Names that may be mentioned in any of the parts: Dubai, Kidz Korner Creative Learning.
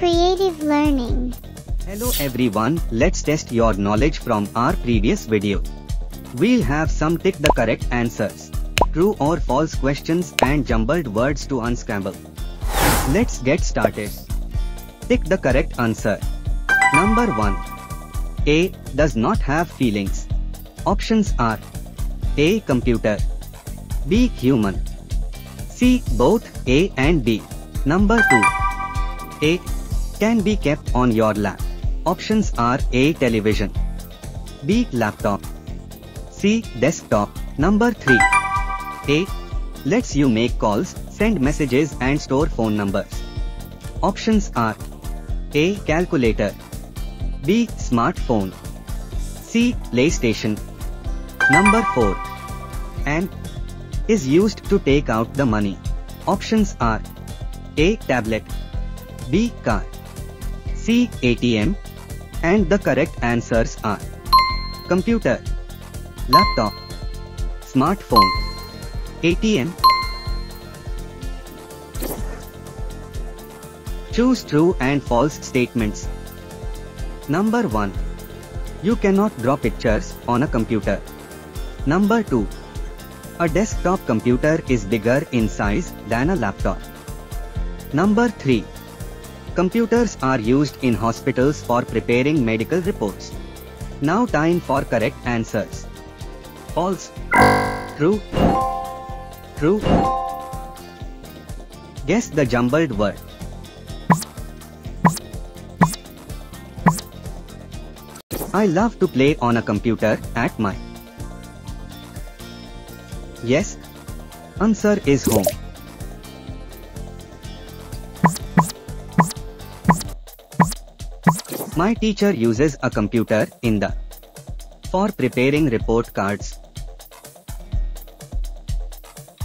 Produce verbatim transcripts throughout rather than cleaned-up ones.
Creative Learning. Hello everyone, let's test your knowledge from our previous video. We'll have some tick the correct answers, true or false questions and jumbled words to unscramble. Let's get started. Tick the correct answer. Number one. A. Does not have feelings. Options are A. Computer, B. Human, C. Both A and B. Number two. A. Can be kept on your lap. Options are A. Television, B. Laptop, C. Desktop. Number three. A. Lets you make calls, send messages and store phone numbers. Options are A. Calculator, B. Smartphone, C. PlayStation. Number four. An is used to take out the money. Options are A. Tablet, B. Car, C. A T M. And the correct answers are Computer, Laptop, Smartphone, A T M. Choose true and false statements. Number one. You cannot draw pictures on a computer. Number two. A desktop computer is bigger in size than a laptop. Number three. Computers are used in hospitals for preparing medical reports. Now time for correct answers. False, true, true. Guess the jumbled word. I love to play on a computer at my. Yes, answer is home. My teacher uses a computer in the for preparing report cards.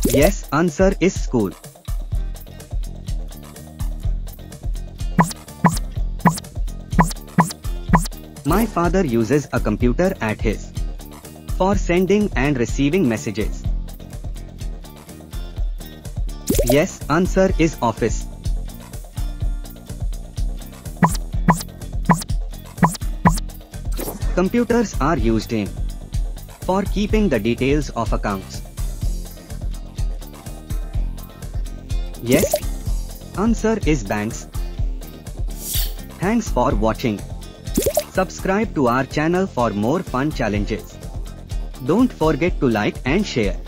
Yes, answer is school. My father uses a computer at his for sending and receiving messages. Yes, answer is office. Computers are used in for keeping the details of accounts. Yes, answer is banks. Thanks for watching. Subscribe to our channel for more fun challenges. Don't forget to like and share.